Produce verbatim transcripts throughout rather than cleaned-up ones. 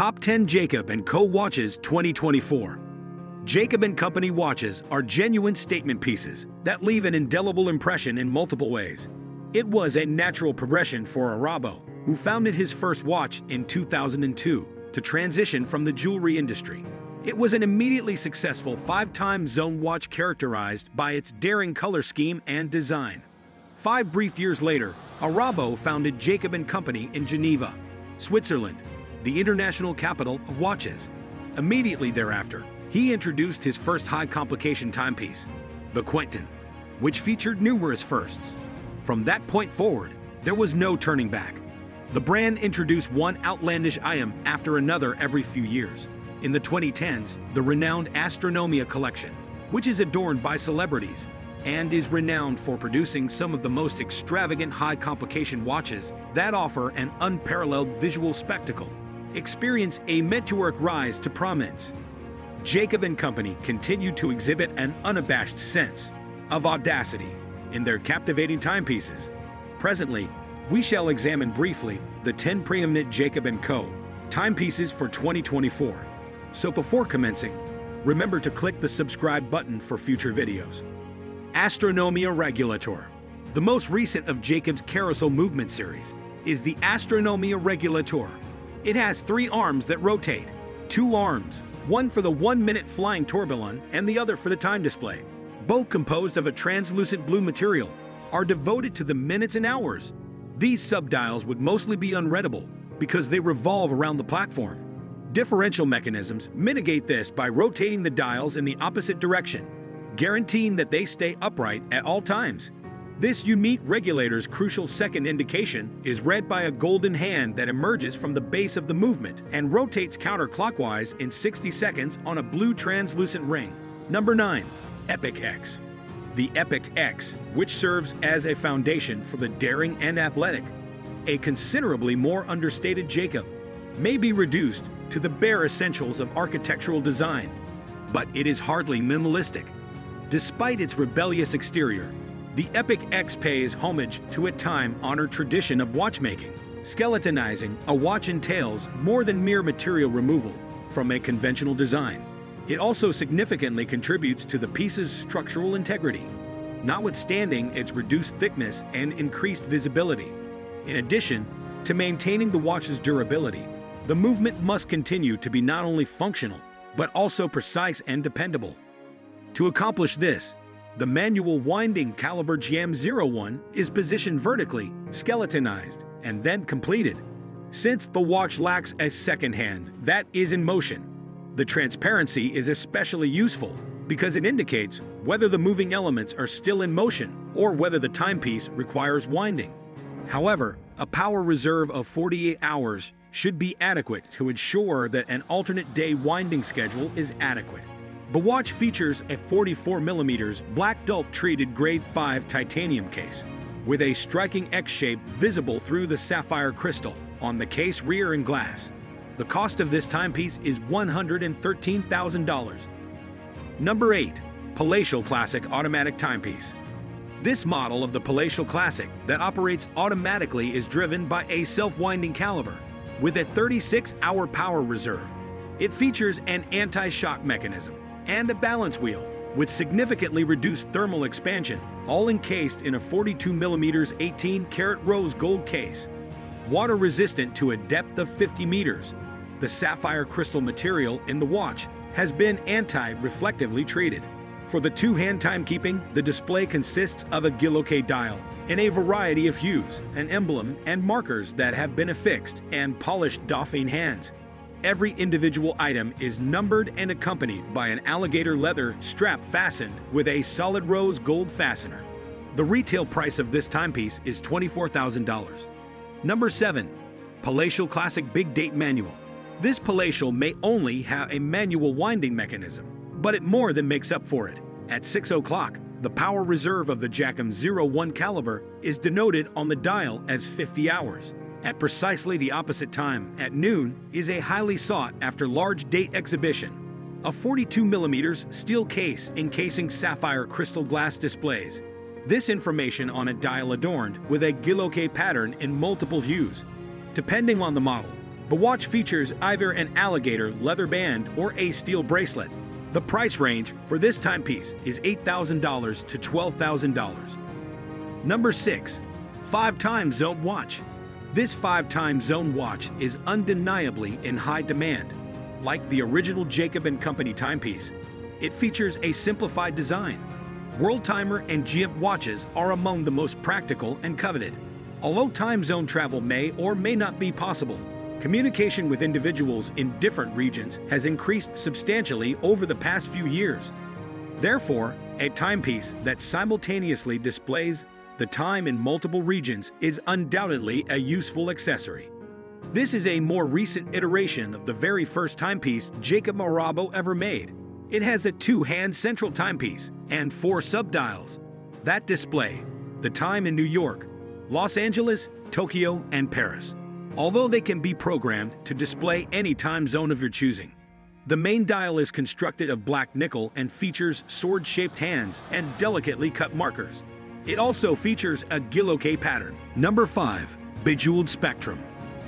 Top ten Jacob and Co. Watches twenty twenty-four. Jacob and Company watches are genuine statement pieces that leave an indelible impression in multiple ways. It was a natural progression for Arabo, who founded his first watch in two thousand two, to transition from the jewelry industry. It was an immediately successful five-time zone watch characterized by its daring color scheme and design. Five brief years later, Arabo founded Jacob and Company in Geneva, Switzerland, the international capital of watches. Immediately thereafter, he introduced his first high-complication timepiece, the Quinten, which featured numerous firsts. From that point forward, there was no turning back. The brand introduced one outlandish item after another every few years. In the twenty tens, the renowned Astronomia collection, which is adorned by celebrities and is renowned for producing some of the most extravagant high-complication watches that offer an unparalleled visual spectacle, experience a meteoric rise to prominence. Jacob and Company continued to exhibit an unabashed sense of audacity in their captivating timepieces. Presently, we shall examine briefly the ten preeminent Jacob and Co. timepieces for twenty twenty-four. So before commencing, remember to click the subscribe button for future videos. Astronomia Regulator. The most recent of Jacob's carousel movement series is the Astronomia Regulator. It has three arms that rotate, two arms, one for the one-minute flying tourbillon and the other for the time display. Both composed of a translucent blue material, are devoted to the minutes and hours. These subdials would mostly be unreadable because they revolve around the platform. Differential mechanisms mitigate this by rotating the dials in the opposite direction, guaranteeing that they stay upright at all times. This unique regulator's crucial second indication is read by a golden hand that emerges from the base of the movement and rotates counterclockwise in sixty seconds on a blue translucent ring. Number nine. Epic X. The Epic X, which serves as a foundation for the daring and athletic, a considerably more understated Jacob, may be reduced to the bare essentials of architectural design, but it is hardly minimalistic. Despite its rebellious exterior, the Epic X pays homage to a time-honored tradition of watchmaking. Skeletonizing a watch entails more than mere material removal from a conventional design. It also significantly contributes to the piece's structural integrity, notwithstanding its reduced thickness and increased visibility. In addition to maintaining the watch's durability, the movement must continue to be not only functional, but also precise and dependable. To accomplish this, the manual winding caliber G M zero one is positioned vertically, skeletonized, and then completed. Since the watch lacks a second hand that is in motion, the transparency is especially useful because it indicates whether the moving elements are still in motion or whether the timepiece requires winding. However, a power reserve of forty-eight hours should be adequate to ensure that an alternate day winding schedule is adequate. The watch features a forty-four millimeter black dulp treated grade five titanium case, with a striking X shape visible through the sapphire crystal on the case rear and glass. The cost of this timepiece is one hundred thirteen thousand dollars. Number eight. Palatial Classic Automatic Timepiece. This model of the Palatial Classic that operates automatically is driven by a self-winding caliber, with a thirty-six hour power reserve. It features an anti-shock mechanism and a balance wheel with significantly reduced thermal expansion, all encased in a forty-two millimeter eighteen karat rose gold case, water resistant to a depth of fifty meters. The sapphire crystal material in the watch has been anti-reflectively treated. For the two-hand timekeeping, the display consists of a guilloche dial in a variety of hues, an emblem, and markers that have been affixed and polished Dauphine hands. Every individual item is numbered and accompanied by an alligator leather strap fastened with a solid rose gold fastener. The retail price of this timepiece is twenty-four thousand dollars. Number seven. Palatial Classic Big Date Manual. This Palatial may only have a manual winding mechanism, but it more than makes up for it. At six o'clock, the power reserve of the Jacob zero one caliber is denoted on the dial as fifty hours. At precisely the opposite time, at noon, is a highly sought-after large date exhibition. A forty-two millimeter steel case encasing sapphire crystal glass displays this information on a dial adorned with a guilloche pattern in multiple hues. Depending on the model, The watch features either an alligator leather band or a steel bracelet. The price range for this timepiece is eight thousand dollars to twelve thousand dollars. Number six. five-time Zone Watch. This five-time Zone Watch is undeniably in high demand. Like the original Jacob and Company timepiece, it features a simplified design. World Timer and G M watches are among the most practical and coveted. Although time zone travel may or may not be possible, communication with individuals in different regions has increased substantially over the past few years. Therefore, a timepiece that simultaneously displays the time in multiple regions is undoubtedly a useful accessory. This is a more recent iteration of the very first timepiece Jacob Arabo ever made. It has a two-hand central timepiece and four subdials that display the time in New York, Los Angeles, Tokyo, and Paris, although they can be programmed to display any time zone of your choosing. The main dial is constructed of black nickel and features sword-shaped hands and delicately cut markers. It also features a guilloche pattern. Number five. Bejeweled Spectrum.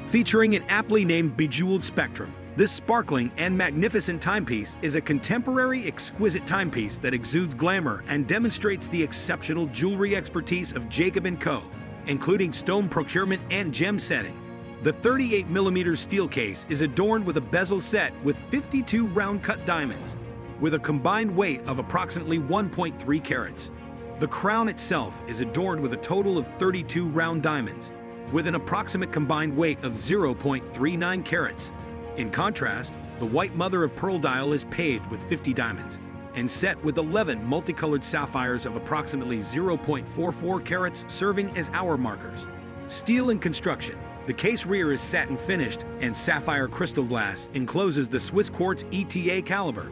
Featuring an aptly named Bejeweled Spectrum, this sparkling and magnificent timepiece is a contemporary, exquisite timepiece that exudes glamour and demonstrates the exceptional jewelry expertise of Jacob and Co., including stone procurement and gem setting. The thirty-eight millimeter steel case is adorned with a bezel set with fifty-two round-cut diamonds, with a combined weight of approximately one point three carats. The crown itself is adorned with a total of thirty-two round diamonds, with an approximate combined weight of zero point three nine carats. In contrast, the white mother-of-pearl dial is paved with fifty diamonds and set with eleven multicolored sapphires of approximately zero point four four carats serving as hour markers. Steel in construction, the case rear is satin finished and sapphire crystal glass encloses the Swiss quartz E T A caliber.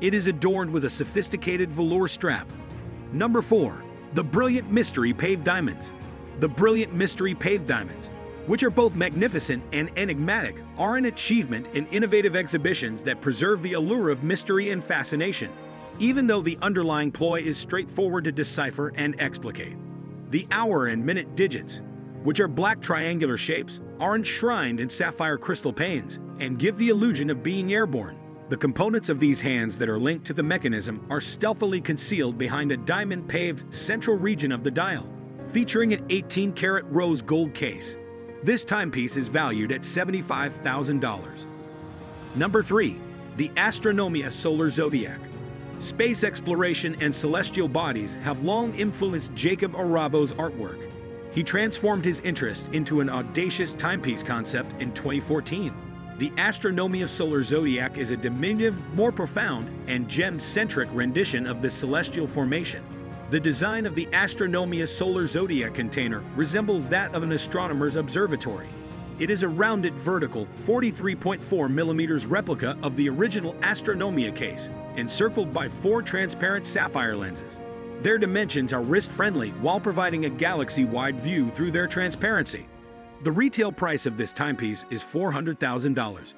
It is adorned with a sophisticated velour strap. Number four. The Brilliant Mystery Paved Diamonds. The Brilliant Mystery Paved Diamonds, which are both magnificent and enigmatic, are an achievement in innovative exhibitions that preserve the allure of mystery and fascination, even though the underlying ploy is straightforward to decipher and explicate. The hour and minute digits, which are black triangular shapes, are enshrined in sapphire crystal panes and give the illusion of being airborne. The components of these hands that are linked to the mechanism are stealthily concealed behind a diamond-paved central region of the dial, featuring an eighteen karat rose gold case. This timepiece is valued at seventy-five thousand dollars. Number three. The Astronomia Solar Zodiac. Space exploration and celestial bodies have long influenced Jacob Arabo's artwork. He transformed his interest into an audacious timepiece concept in twenty fourteen. The Astronomia Solar Zodiac is a diminutive, more profound, and gem-centric rendition of the celestial formation. The design of the Astronomia Solar Zodiac container resembles that of an astronomer's observatory. It is a rounded vertical forty-three point four millimeter replica of the original Astronomia case, encircled by four transparent sapphire lenses. Their dimensions are wrist-friendly while providing a galaxy-wide view through their transparency. The retail price of this timepiece is four hundred thousand dollars.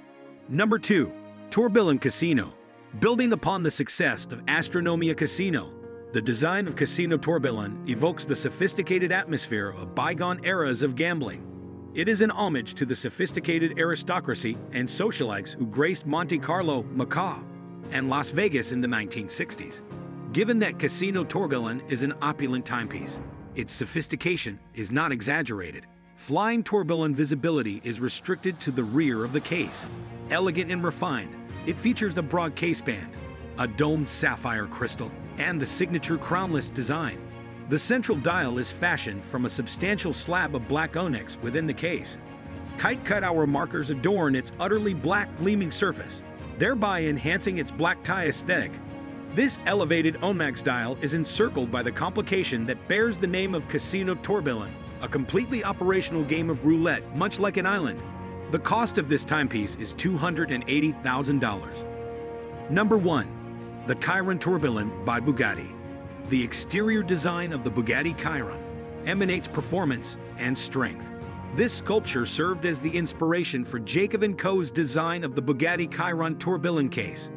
Number two. Tourbillon Casino. Building upon the success of Astronomia Casino, the design of Casino Tourbillon evokes the sophisticated atmosphere of bygone eras of gambling. It is an homage to the sophisticated aristocracy and socialites who graced Monte Carlo, Macau, and Las Vegas in the nineteen sixties. Given that Casino Tourbillon is an opulent timepiece, its sophistication is not exaggerated. Flying Tourbillon visibility is restricted to the rear of the case. Elegant and refined, it features a broad caseband, a domed sapphire crystal, and the signature crownless design. The central dial is fashioned from a substantial slab of black onyx within the case. Kite-cut hour markers adorn its utterly black gleaming surface, thereby enhancing its black tie aesthetic. This elevated O max dial is encircled by the complication that bears the name of Casino Tourbillon, a completely operational game of roulette much like an island. The cost of this timepiece is two hundred eighty thousand dollars. Number one. The Chiron Tourbillon by Bugatti. The exterior design of the Bugatti Chiron emanates performance and strength. This sculpture served as the inspiration for Jacob and Co.'s design of the Bugatti Chiron Tourbillon case.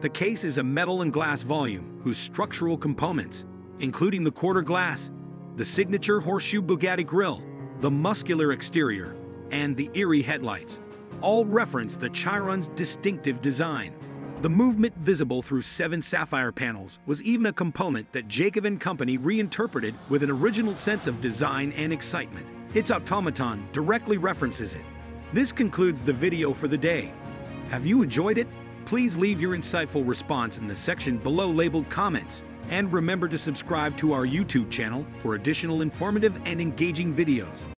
The case is a metal and glass volume whose structural components, including the quarter glass, the signature horseshoe Bugatti grille, the muscular exterior, and the eerie headlights, all reference the Chiron's distinctive design. The movement visible through seven sapphire panels was even a component that Jacob and Company reinterpreted with an original sense of design and excitement. Its automaton directly references it. This concludes the video for the day. Have you enjoyed it? Please leave your insightful response in the section below labeled comments, and remember to subscribe to our YouTube channel for additional informative and engaging videos.